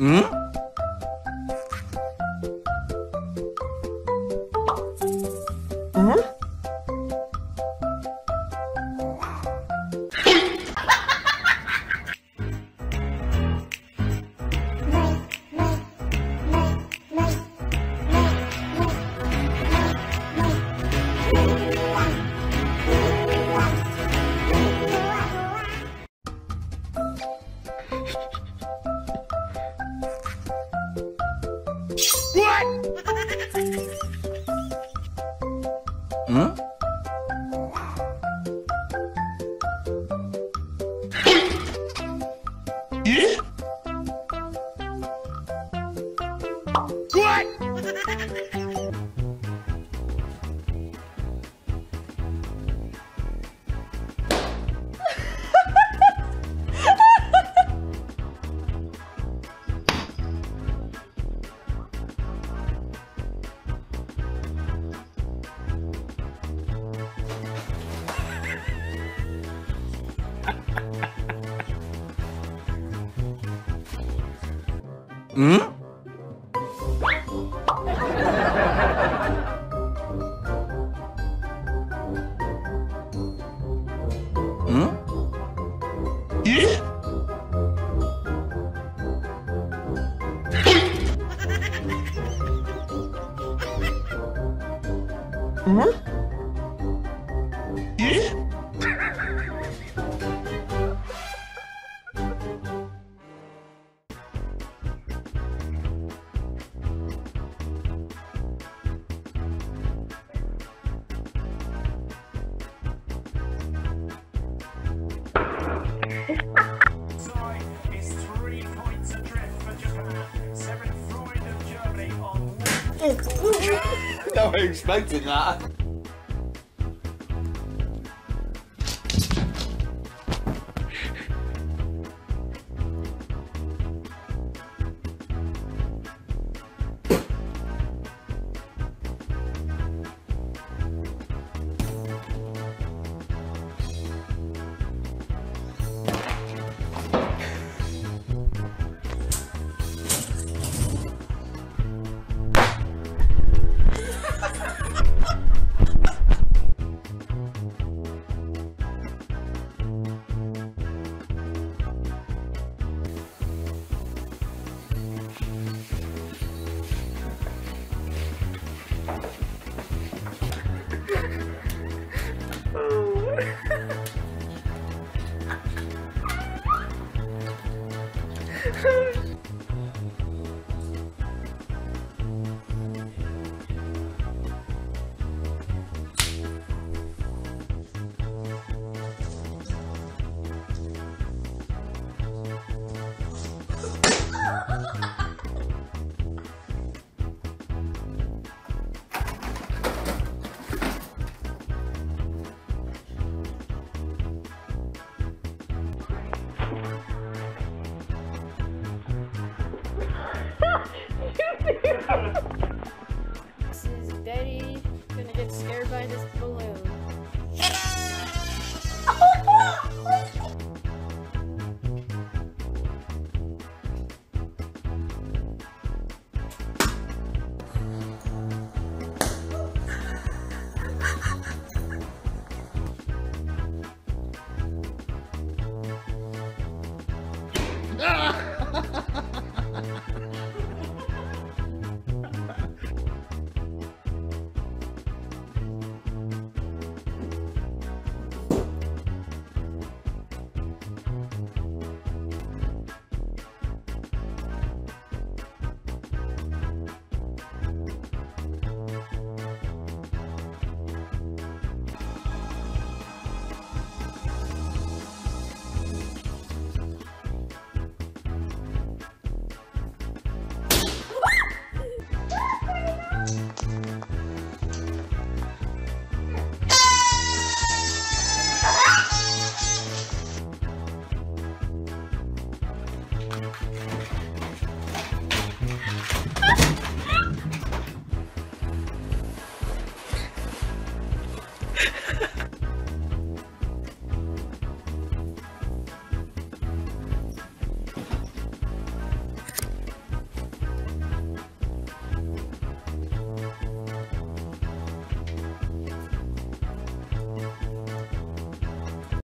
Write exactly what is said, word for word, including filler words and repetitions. Hmm? Hmm? What? Huh? Yeah? What? Hmm? Hmm? Yeah? Hmm? Yeah? No one expected that. This is Betty, gonna get scared by this balloon.